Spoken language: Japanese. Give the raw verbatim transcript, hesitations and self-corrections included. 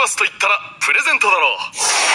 スマスと言ったらプレゼントだろう。